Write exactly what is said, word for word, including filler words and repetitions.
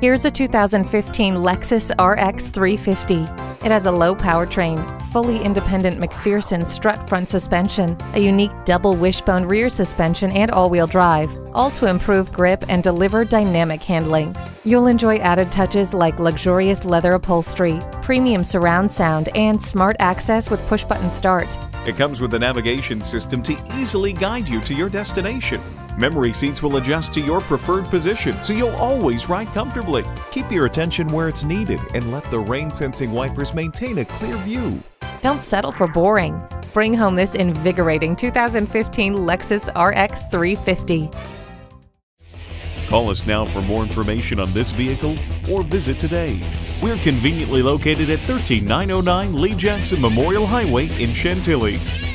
Here's a two thousand fifteen Lexus R X three fifty. It has a low powertrain, fully independent McPherson strut front suspension, a unique double wishbone rear suspension, and all-wheel drive, all to improve grip and deliver dynamic handling. You'll enjoy added touches like luxurious leather upholstery, premium surround sound, and smart access with push-button start. It comes with a navigation system to easily guide you to your destination. Memory seats will adjust to your preferred position, so you'll always ride comfortably. Keep your attention where it's needed and let the rain-sensing wipers maintain a clear view. Don't settle for boring. Bring home this invigorating two thousand fifteen Lexus R X three fifty. Call us now for more information on this vehicle or visit today. We're conveniently located at one three nine oh nine Lee Jackson Memorial Highway in Chantilly.